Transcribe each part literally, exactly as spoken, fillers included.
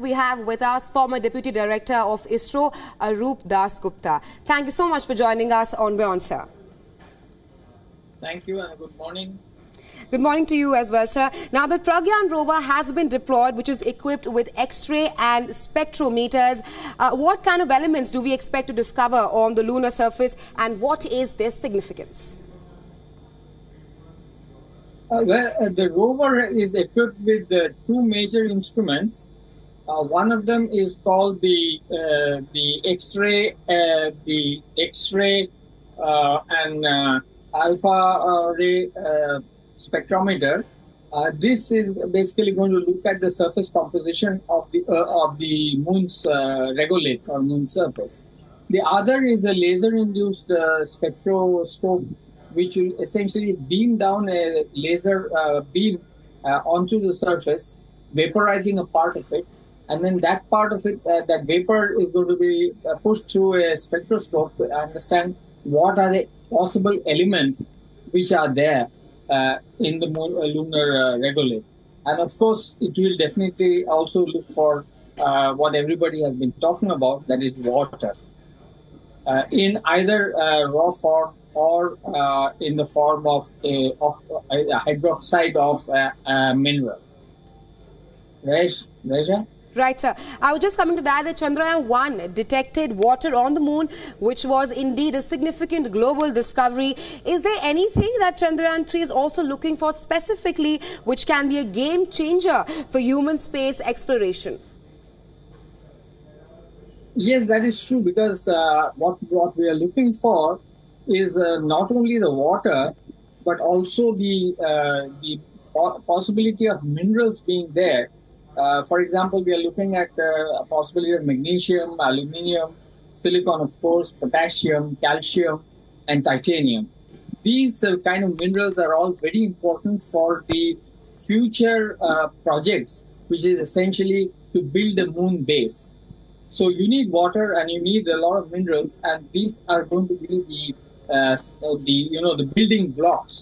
We have with us former Deputy Director of ISRO, Arup Das Gupta. Thank you so much for joining us on Beyond, sir. Thank you and good morning. Good morning to you as well, sir. Now, the Pragyan rover has been deployed, which is equipped with X-ray and spectrometers. Uh, what kind of elements do we expect to discover on the lunar surface, and what is their significance? Uh, well, uh, the rover is equipped with uh, two major instruments. Uh, one of them is called the uh, the X-ray, uh, the X-ray uh, and uh, alpha ray uh, spectrometer. Uh, this is basically going to look at the surface composition of the uh, of the moon's uh, regolith or moon surface. The other is a laser-induced uh, spectroscope, which will essentially beam down a laser uh, beam uh, onto the surface, vaporizing a part of it. And then that part of it, uh, that vapor is going to be pushed through a spectroscope to understand what are the possible elements which are there uh, in the moon, uh, lunar uh, regolith. And of course, it will definitely also look for uh, what everybody has been talking about, that is water, uh, in either uh, raw form or uh, in the form of a, of a hydroxide of a, a mineral. Resh, Resha? Right, sir. I was just coming to that, that Chandrayaan one detected water on the moon, which was indeed a significant global discovery. Is there anything that Chandrayaan three is also looking for specifically, which can be a game changer for human space exploration? Yes, that is true, because uh, what, what we are looking for is uh, not only the water, but also the, uh, the po possibility of minerals being there. Uh, for example, we are looking at the uh, possibility of magnesium, aluminium, silicon, of course, potassium, calcium, and titanium. These uh, kind of minerals are all very important for the future uh, projects, which is essentially to build a moon base. So you need water and you need a lot of minerals, and these are going to be the Uh, the you know the building blocks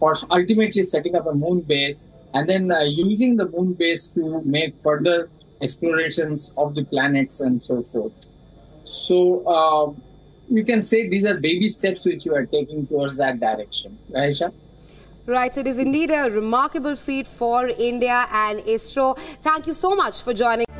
for ultimately setting up a moon base, and then uh, using the moon base to make further explorations of the planets and so forth. So uh, you can say these are baby steps which you are taking towards that direction, Aisha. Right, it is indeed a remarkable feat for India and ISRO. Thank you so much for joining.